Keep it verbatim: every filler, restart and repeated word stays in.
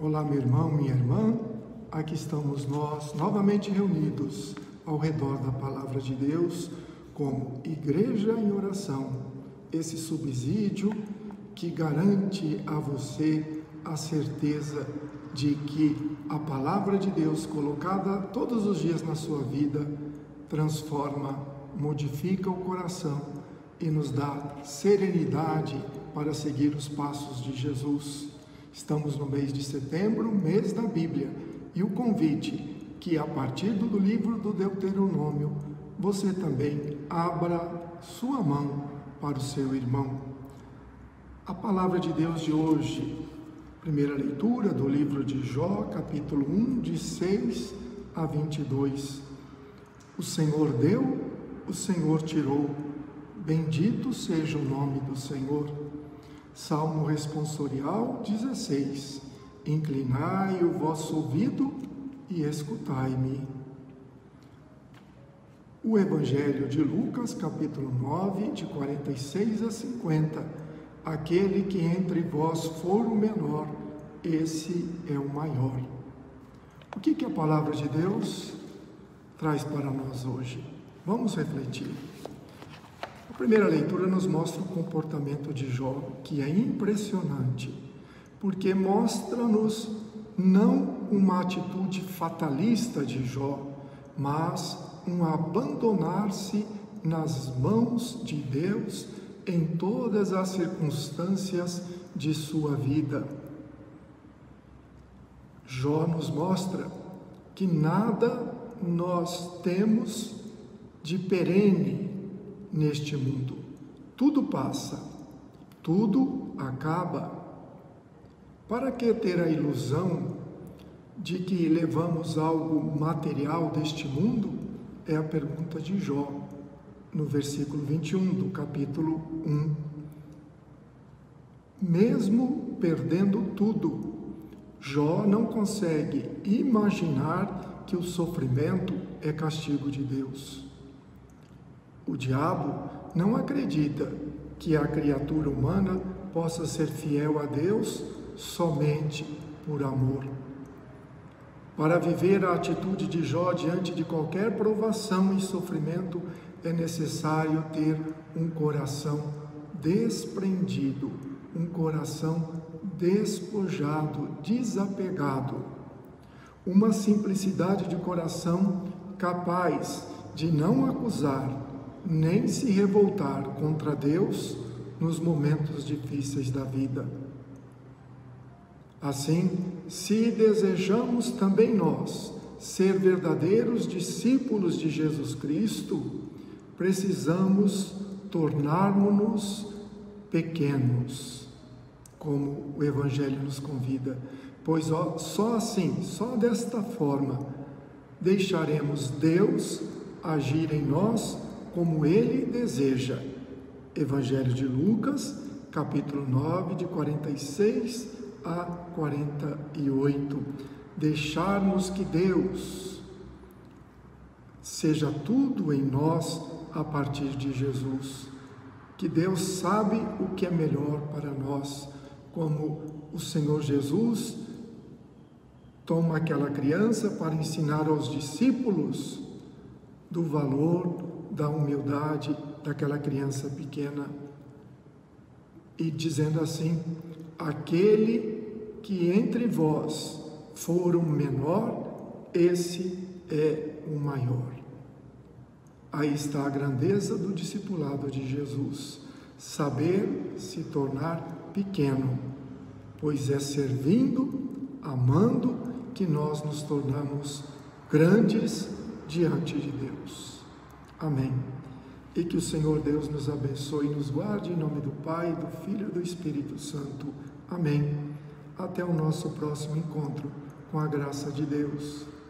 Olá, meu irmão, minha irmã, aqui estamos nós novamente reunidos ao redor da Palavra de Deus como Igreja em Oração, esse subsídio que garante a você a certeza de que a Palavra de Deus colocada todos os dias na sua vida transforma, modifica o coração e nos dá serenidade para seguir os passos de Jesus. Estamos no mês de setembro, mês da Bíblia, e o convite que a partir do livro do Deuteronômio, você também abra sua mão para o seu irmão. A palavra de Deus de hoje, primeira leitura do livro de Jó, capítulo um, de seis a vinte e dois. O Senhor deu, o Senhor tirou, bendito seja o nome do Senhor. Salmo responsorial dezesseis. Inclinai o vosso ouvido e escutai-me. O Evangelho de Lucas, capítulo nove, de quarenta e seis a cinquenta. Aquele que entre vós for o menor, esse é o maior. O que que a palavra de Deus traz para nós hoje? Vamos refletir. A primeira leitura nos mostra o comportamento de Jó, que é impressionante, porque mostra-nos não uma atitude fatalista de Jó, mas um abandonar-se nas mãos de Deus em todas as circunstâncias de sua vida. Jó nos mostra que nada nós temos de perene neste mundo. Tudo passa, tudo acaba. Para que ter a ilusão de que levamos algo material deste mundo? É a pergunta de Jó, no versículo vinte e um do capítulo um. Mesmo perdendo tudo, Jó não consegue imaginar que o sofrimento é castigo de Deus. O diabo não acredita que a criatura humana possa ser fiel a Deus somente por amor. Para viver a atitude de Jó diante de qualquer provação e sofrimento, é necessário ter um coração desprendido, um coração despojado, desapegado. Uma simplicidade de coração capaz de não acusar, nem se revoltar contra Deus nos momentos difíceis da vida. Assim, se desejamos também nós ser verdadeiros discípulos de Jesus Cristo, precisamos tornar-nos pequenos, como o Evangelho nos convida, pois só assim, só desta forma, deixaremos Deus agir em nós como ele deseja. Evangelho de Lucas, capítulo nove, de quarenta e seis a quarenta e oito. Deixarmos que Deus seja tudo em nós a partir de Jesus. Que Deus sabe o que é melhor para nós, como o Senhor Jesus toma aquela criança para ensinar aos discípulos do valor da humildade daquela criança pequena, e dizendo assim: aquele que entre vós for o menor, esse é o maior. Aí está a grandeza do discipulado de Jesus, saber se tornar pequeno, pois é servindo, amando, que nós nos tornamos grandes diante de Deus. Amém. E que o Senhor Deus nos abençoe e nos guarde em nome do Pai, do Filho e do Espírito Santo. Amém. Até o nosso próximo encontro, com a graça de Deus.